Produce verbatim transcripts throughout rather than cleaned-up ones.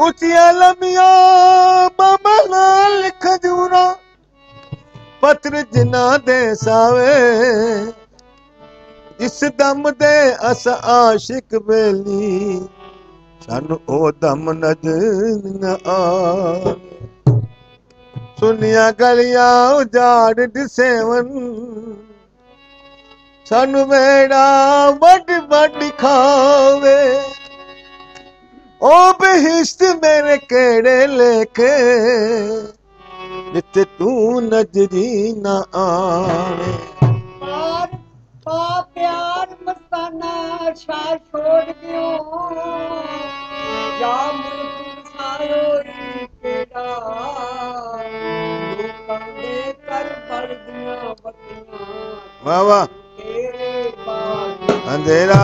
उचिया लमिया बमलाल खजूरा पत्र जिना दे सावे इस दम दे अस आशिक बेली सानू ओ दम नजर न आ। सुनिया गलिया उजाड़ दिसेवन सानू मेड़ा बड़ बड़ खावे ओ बहिश्त मेरे केड़े लेके जिते तू नजरी ना आवे। बाप बाप प्यार मस्ताना शाह छोड़ दियो या मुल्क सारो केड़ा लोकां दे कर भर दियां बत्तियां। वाह वाह तेरे बाद अंधेरा।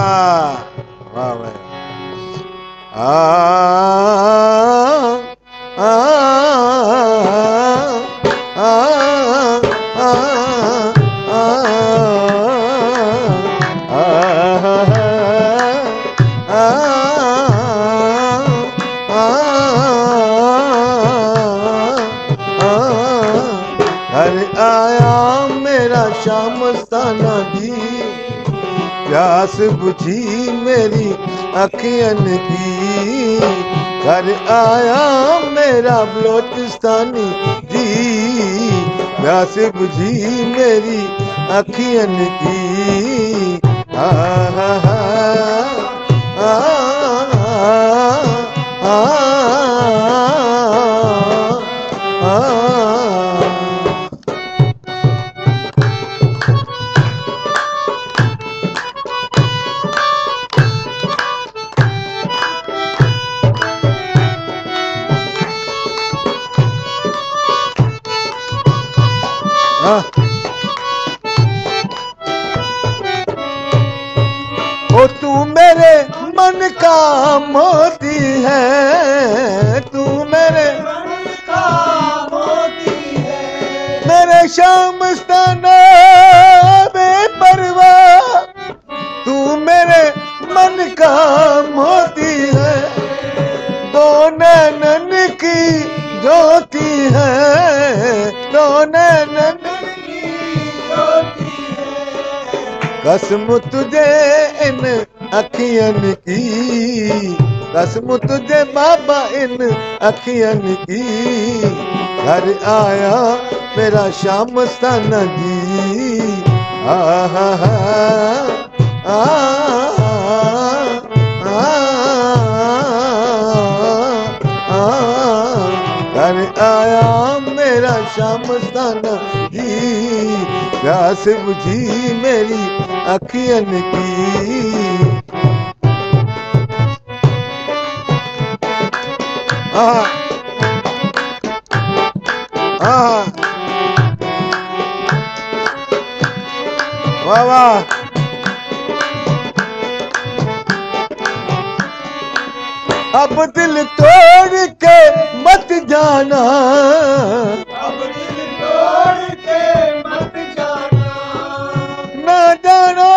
वाह वाह आ, आ, आ, आ, आ, घर आया मेरा शाह मस्ताना दी प्यास बुझी मेरी अखियन की। घर आया मेरा बिलोचिस्तानी जी प्यास बुझी मेरी अखियन की। आ हा हा आ आ आ ओ तू मेरे मन का मोती है तू मेरे मन का मोती है मेरे शाह मस्ताना बेपरवाह तू मेरे मन का मोती है दो नैनन की ज्योति है दो नैनन कसम तुझे इन अखियन की कसम तुझे बाबा इन अखियन की। घर आया मेरा शाह मस्ताना जी आ हा हा आ घर आया मेरा शाह मस्ताना जी प्यास बुझी मेरी अखियन की। आ आ वाह वाह अब दिल तोड़ के मत जाना अब दिल तोड़ के मत जाना ना जाना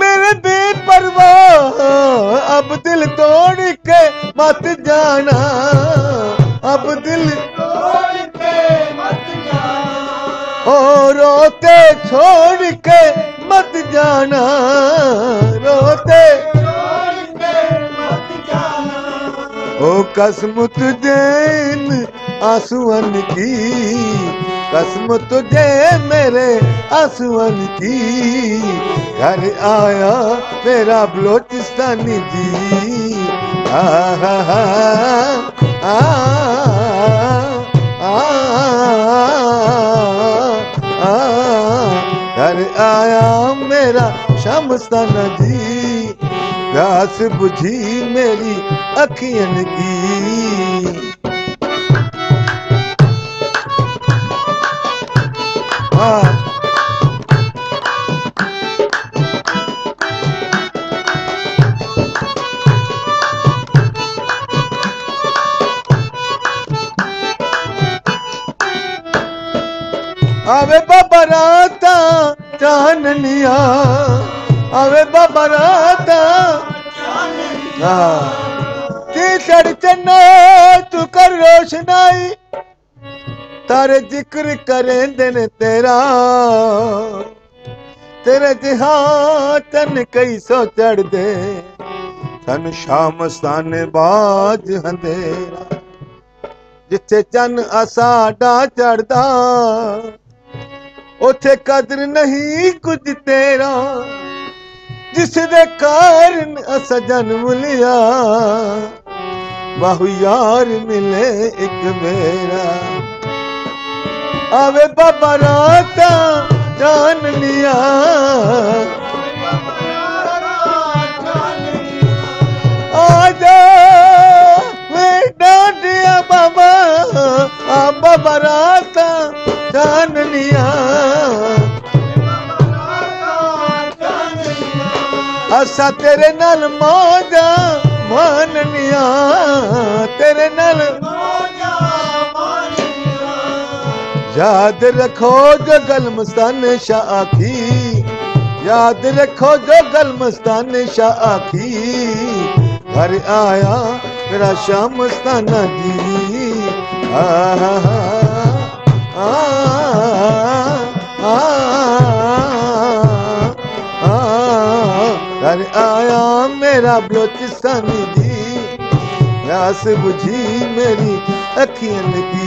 मेरे बेपरवाह अब दिल तोड़ के मत जाना अब दिल तोड़ के मत जाना ओ रोते छोड़ के मत जाना रोते ओ कसम तुझे आंसुअन की कसम तुझे मेरे आंसुअन की। घर आया मेरा बिलोचिस्तानी जी आ हा हा आ आ घर आया मेरा शाह मस्ताना जी प्यास बुझी मेरी अखियन की। आ आवे बाबा राता चाननिया आवे बाबा राता हाँ। के सड़ चन्ना तू कर रोशनाई, तारे जिक्र करें दिन तेरा, तेरे जहां तन कई सौ चढ़ दे, तन शाह मस्ताने बाज हंदेरा। जिथे चन असाडा चढ़दा उथे कदर नहीं कुछ तेरा, जिसदे कारण अस जन्म लिया, बाहु यार मिले एक मेरा। आवे बाबा राता जान लिया, आजा डांडिया बाबा, आ बाबा राता जान लिया। असा तेरे नाल मौजा माननिया, तेरे नाल याद रखो जो गल मस्ताने शाह आखी, याद रखो जो गल मस्ताने शाह आखी, घर आया मेरा शाह मस्ताना जी। आ हा हा हा हा घर आया मेरा बलोचिस्तानी जी, प्यास बुझी मेरी अखियन की।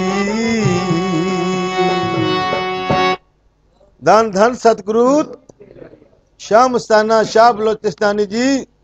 धन धन सतगुरु शाह मस्ताना शाह बलोचिस्तानी जी।